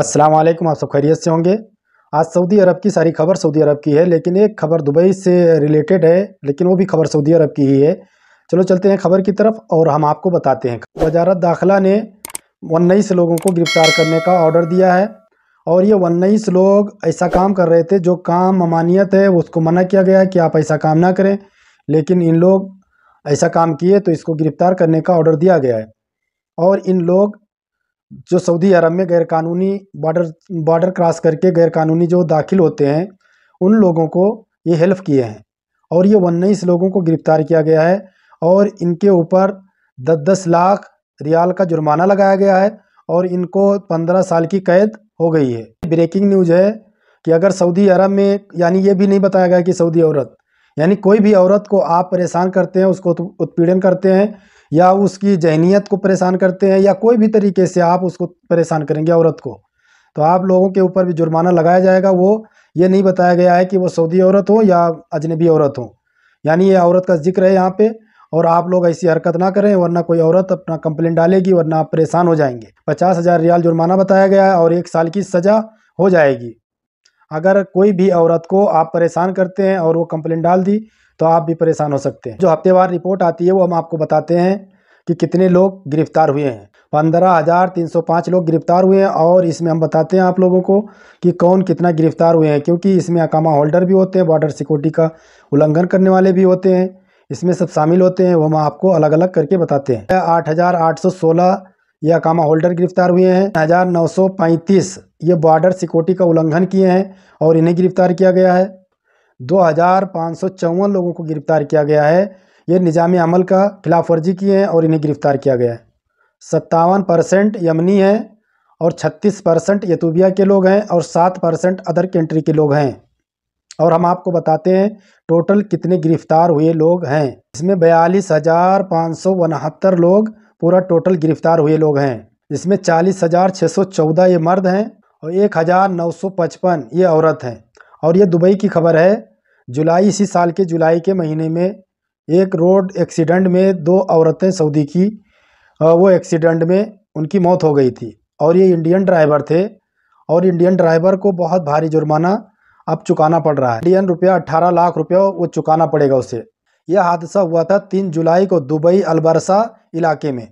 अस्सलाम वालेकुम, आप सब खैरियत से होंगे। आज सऊदी अरब की सारी खबर सऊदी अरब की है, लेकिन एक खबर दुबई से रिलेटेड है, लेकिन वो भी खबर सऊदी अरब की ही है। चलो चलते हैं खबर की तरफ और हम आपको बताते हैं। वजारत दाखिला ने 19 लोगों को गिरफ्तार करने का ऑर्डर दिया है और ये 19 लोग ऐसा काम कर रहे थे जो काम ममानियत है, उसको मना किया गया है कि आप ऐसा काम ना करें, लेकिन इन लोग ऐसा काम किए तो इसको गिरफ़्तार करने का ऑर्डर दिया गया है। और इन लोग जो सऊदी अरब में गैरकानूनी बॉर्डर क्रॉस करके गैरकानूनी जो दाखिल होते हैं उन लोगों को ये हेल्प किए हैं और ये 19 लोगों को गिरफ़्तार किया गया है और इनके ऊपर 10-10 लाख रियाल का जुर्माना लगाया गया है और इनको 15 साल की कैद हो गई है। ब्रेकिंग न्यूज़ है कि अगर सऊदी अरब में, यानी ये भी नहीं बताया गया कि सऊदी औरत, यानी कोई भी औरत को आप परेशान करते हैं, उसको उत्पीड़न करते हैं या उसकी जहनियत को परेशान करते हैं या कोई भी तरीके से आप उसको परेशान करेंगे औरत को, तो आप लोगों के ऊपर भी जुर्माना लगाया जाएगा। वो ये नहीं बताया गया है कि वो सऊदी औरत हो या अजनबी औरत हो, यानी ये औरत का जिक्र है यहाँ पे। और आप लोग ऐसी हरकत ना करें वरना कोई औरत अपना कंप्लेंट डालेगी, वरना आप परेशान हो जाएंगे। 50,000 रियाल जुर्माना बताया गया है और 1 साल की सज़ा हो जाएगी। अगर कोई भी औरत को आप परेशान करते हैं और वो कंप्लेंट डाल दी तो आप भी परेशान हो सकते हैं। जो हफ्तेवार रिपोर्ट आती है वो हम आपको बताते हैं कि कितने लोग गिरफ़्तार हुए हैं। 15,305 लोग गिरफ़्तार हुए हैं और इसमें हम बताते हैं आप लोगों को कि कौन कितना गिरफ़्तार हुए हैं, क्योंकि इसमें अकामा होल्डर भी होते हैं, बॉर्डर सिक्योरिटी का उल्लंघन करने वाले भी होते हैं, इसमें सब शामिल होते हैं। वो हम आपको अलग अलग करके बताते हैं। 8,816 ये अकामा होल्डर गिरफ़्तार हुए हैं, 1,935 ये बॉर्डर सिक्योरिटी का उल्लंघन किए हैं और इन्हें गिरफ़्तार किया गया है। 2,554 लोगों को गिरफ़्तार किया गया है, ये निज़ाम अमल का खिलाफ वर्जी किए हैं और इन्हें गिरफ़्तार किया गया है। 57% यमनी हैं और 36% यतूबिया के लोग हैं और 7% अदर कंट्री के लोग हैं। और हम आपको बताते हैं टोटल कितने गिरफ़्तार हुए लोग हैं। इसमें 42,569 लोग पूरा टोटल गिरफ़्तार हुए लोग हैं। इसमें 40,614 ये मर्द हैं और 1,955 ये औरत हैं। और ये दुबई की खबर है। जुलाई, इसी साल के जुलाई के महीने में एक रोड एक्सीडेंट में 2 औरतें सऊदी की, वो एक्सीडेंट में उनकी मौत हो गई थी और ये इंडियन ड्राइवर थे और इंडियन ड्राइवर को बहुत भारी जुर्माना अब चुकाना पड़ रहा है। इंडियन रुपया 18 लाख रुपया वो चुकाना पड़ेगा उसे। यह हादसा हुआ था 3 जुलाई को दुबई अलबरसा इलाके में,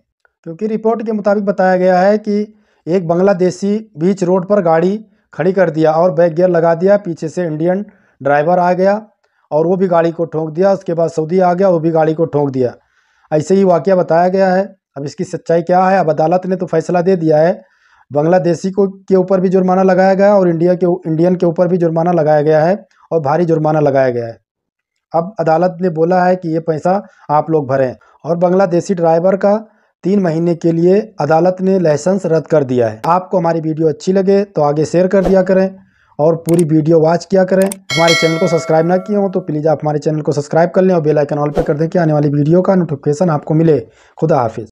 क्योंकि रिपोर्ट के मुताबिक बताया गया है कि एक बांग्लादेशी बीच रोड पर गाड़ी खड़ी कर दिया और बैक गियर लगा दिया, पीछे से इंडियन ड्राइवर आ गया और वो भी गाड़ी को ठोक दिया, उसके बाद सऊदी आ गया, वो भी गाड़ी को ठोक दिया। ऐसे ही वाक़या बताया गया है। अब इसकी सच्चाई क्या है, अब अदालत ने तो फैसला दे दिया है। बांग्लादेशी को के ऊपर भी जुर्माना लगाया गया और इंडियन के ऊपर भी जुर्माना लगाया गया है और भारी जुर्माना लगाया गया है। अब अदालत ने बोला है कि ये पैसा आप लोग भरें। और बांग्लादेशी ड्राइवर का 3 महीने के लिए अदालत ने लाइसेंस रद्द कर दिया है। आपको हमारी वीडियो अच्छी लगे तो आगे शेयर कर दिया करें और पूरी वीडियो वॉच किया करें। हमारे चैनल को सब्सक्राइब ना किए हो तो प्लीज़ आप हमारे चैनल को सब्सक्राइब कर लें और बेल आइकन ऑल पर कर दें कि आने वाली वीडियो का नोटिफिकेशन आपको मिले। खुदा हाफिज़।